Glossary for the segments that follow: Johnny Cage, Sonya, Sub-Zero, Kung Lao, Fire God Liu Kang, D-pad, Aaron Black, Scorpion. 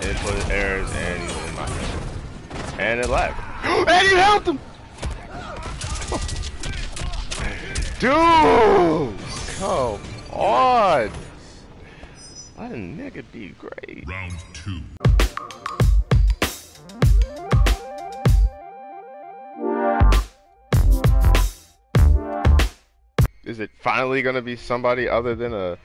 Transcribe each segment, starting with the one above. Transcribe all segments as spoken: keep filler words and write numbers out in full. It was errors and he was in my hand. And it lagged. And you helped him! Dude! Come on! Let a nigga be great. Round two. Is it finally gonna be somebody other than a,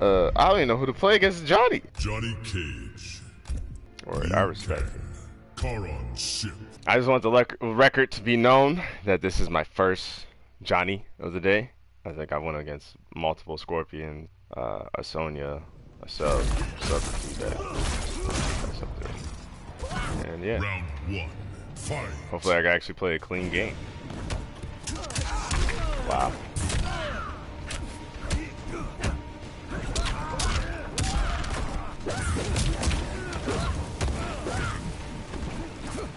uh, I don't even know who to play against Johnny. Johnny Cage. Alright, I respect it. I just want the record to be known that this is my first Johnny of the day. I think I went against multiple Scorpion, uh, a Sonya, a Sub, Sub, that. And yeah. Round one, fight. Hopefully I can actually play a clean game. Wow.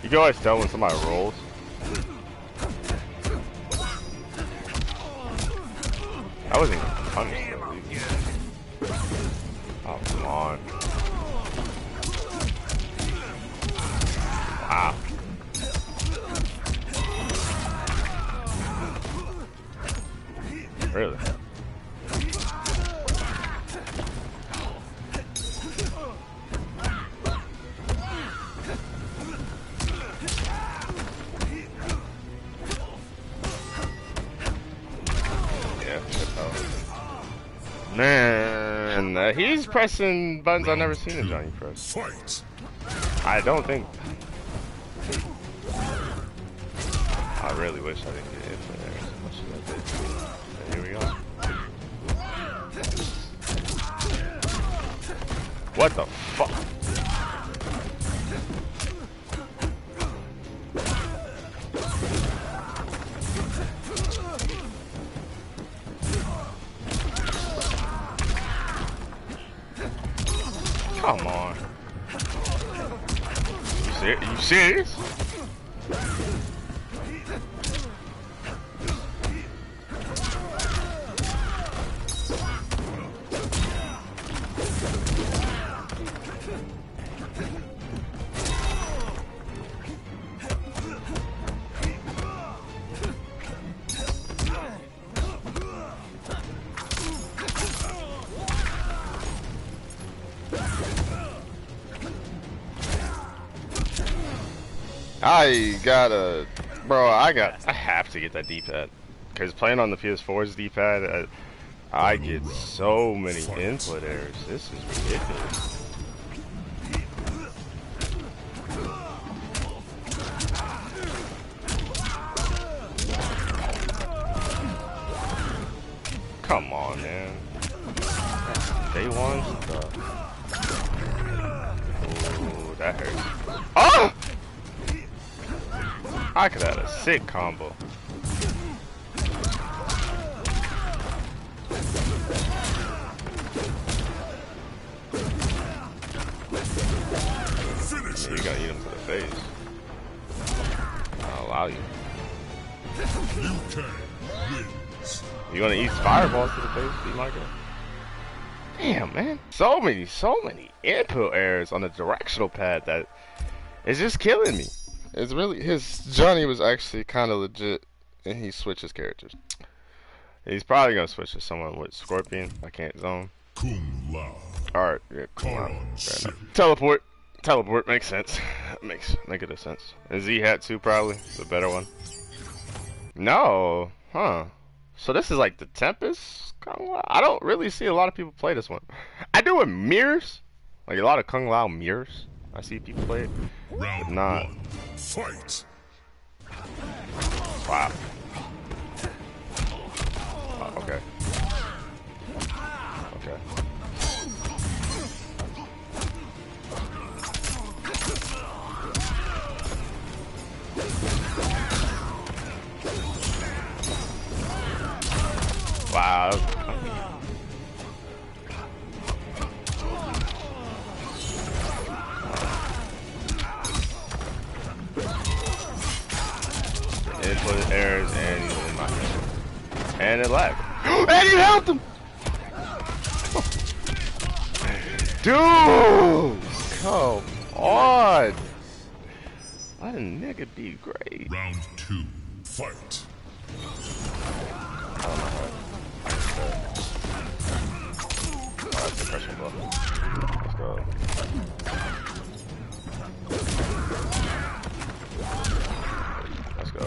You can always tell when somebody rolls. I wasn't even punished though, either. Oh, come on. Wow. Really? Man, uh, he's pressing buttons I've never seen a Johnny press. Fight. I don't think. I really wish I didn't get hit there as much as I did. But here we go. What the fuck? Come on. You ser- you serious? I gotta, bro, I got, I have to get that D-pad. Cause playing on the P S four's D-pad, I, I get so many input errors. This is ridiculous. Come on, man. Day one stuff. Ooh, that hurts. Oh! I could have had a sick combo. You're gonna eat him to the face. I'll allow you. You're gonna eat fireballs to the face, D. Michael? Damn, man. So many, so many input errors on the directional pad that it's just killing me. It's really his Johnny was actually kind of legit, and he switches characters. He's probably gonna switch to someone with Scorpion. I can't zone. Kung Lao. All right, yeah, Kung Lao. Fair enough. Teleport, teleport makes sense. makes negative sense. And Z hat too probably. It's a better one. No, huh? So this is like the Tempest Kung Lao. I don't really see a lot of people play this one. I do with mirrors, like a lot of Kung Lao mirrors. I see people play it, but not. One. Fight. Wow. Oh, okay. Okay. Wow. Input errors and he was in my hand. And it lagged. And you helped him! Dude! Come could be great. Round two, fight. Oh, let's go. Let's go.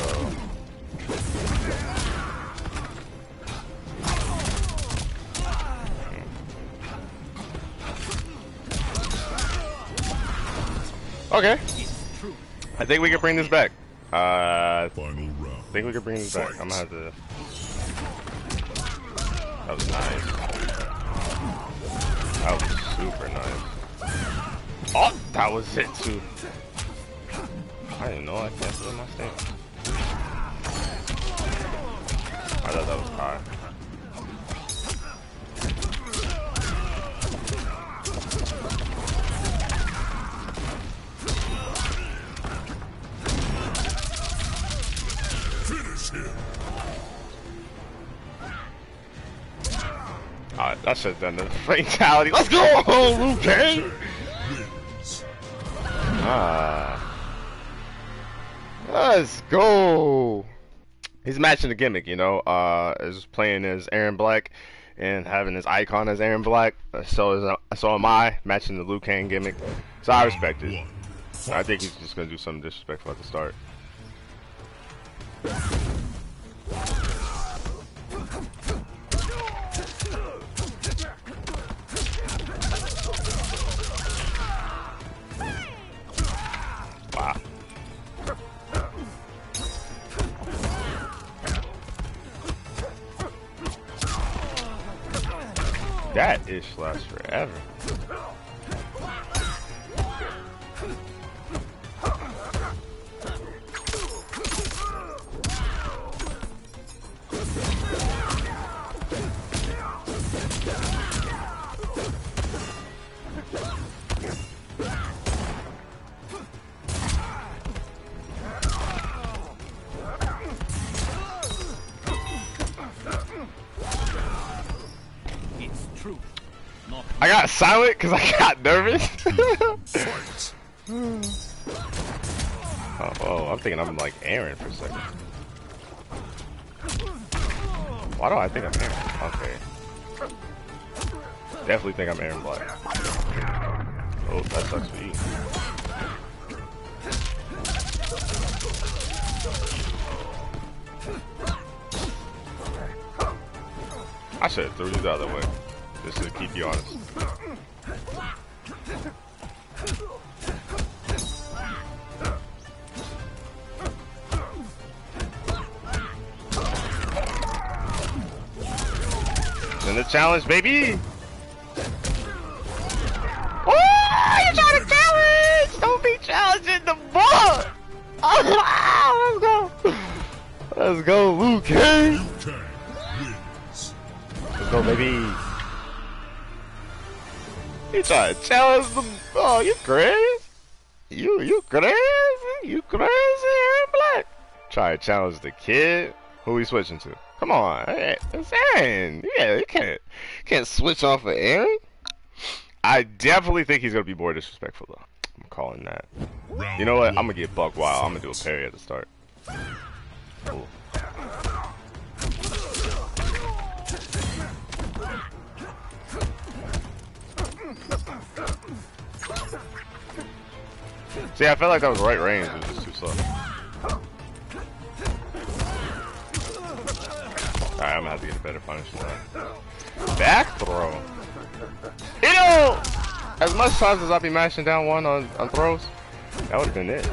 Okay. I think we can bring this back. Uh, I think we can bring this back. I'm gonna have to. That was nice. That was super nice. Oh, that was it too. I didn't know I canceled my stand. I thought that was high. Alright, that should've done the fatality. Let's go! Liu Kang! Ah. Let's go! He's matching the gimmick, you know. Uh, is playing as Aaron Black and having his icon as Aaron Black. So, is, uh, so am I, matching the Liu Kang gimmick. So I respect it. I think he's just gonna do something disrespectful at the start. Wow. That ish lasts forever. I got silent because I got nervous. oh, oh, I'm thinking I'm like Aaron for a second. Why do I think I'm Aaron? Okay. Definitely think I'm Aaron Black. Oh, that sucks for you. I should have threw you the other way. Just to keep you honest. And the challenge, baby! Oh, you're trying to challenge! Don't be challenging the ball! Oh, let's go! Let's go, Liu Kang! Let's go, baby! You trying to challenge the? Oh, you crazy? You you crazy? You crazy? Aaron Black. Try to challenge the kid? Who we switching to? Come on, hey, it's Aaron. Yeah, you can't can't switch off of Aaron. I definitely think he's gonna be more disrespectful though. I'm calling that. You know what? I'm gonna get buck wild. I'm gonna do a parry at the start. Cool. See, I felt like that was the right range, it was just too slow. Alright, I'm gonna have to get a better punish than that. Back throw! You know! As much times as I be mashing down one on, on throws, that would've been it.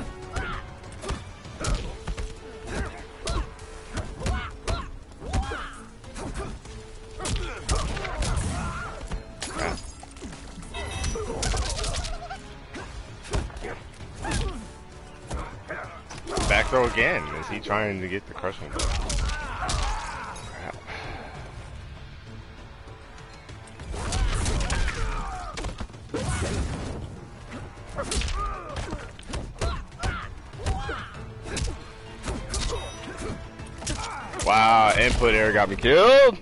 Throw again. Is he trying to get the crushing blow? Crap. Wow, input air got me killed.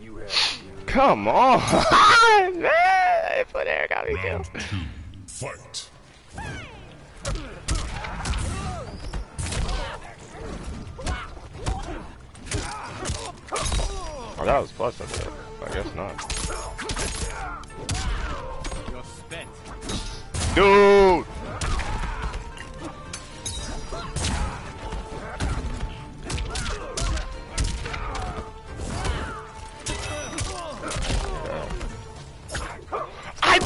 Come on, man! Input air got me killed. Fight. that was plus up there. I guess not. You're spent. Dude! I...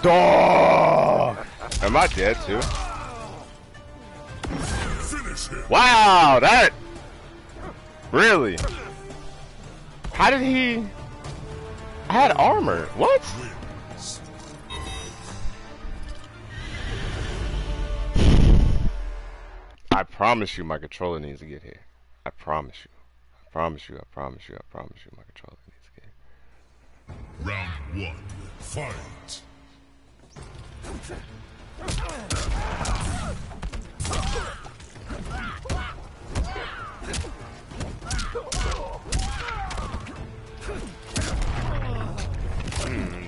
Dog! Am I dead too? Wow, that... Really? How did he... I had armor. What? I promise you my controller needs to get here. I promise you. I promise you, I promise you, I promise you my controller needs to get here. Round one, fight!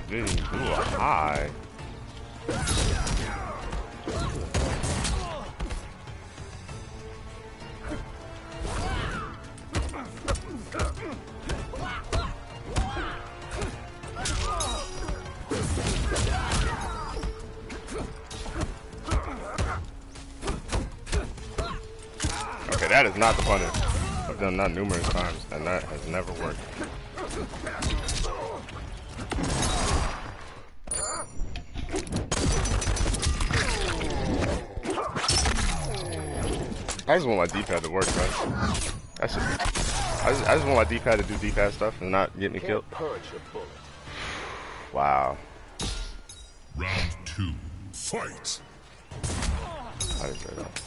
Didn't do a high. Okay, that is not the punish. I've done that numerous times, and that has never worked. I just want my D-pad to work, man. That's it. I just, I just want my D-pad to do D-pad stuff and not get me killed. Wow. Round two, fight. I didn't say that.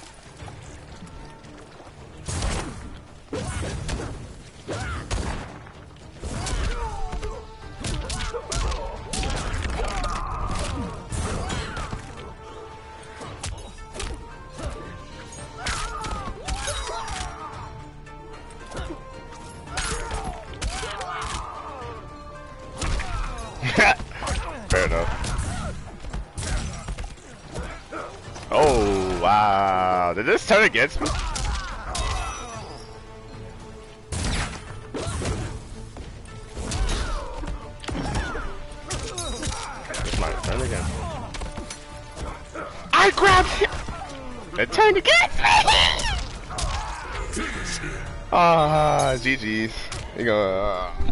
Fair enough. Oh, wow. Did this turn against me? This might turn again. I grabbed him! It turned against me! Ah, uh, G G's. You go. Uh,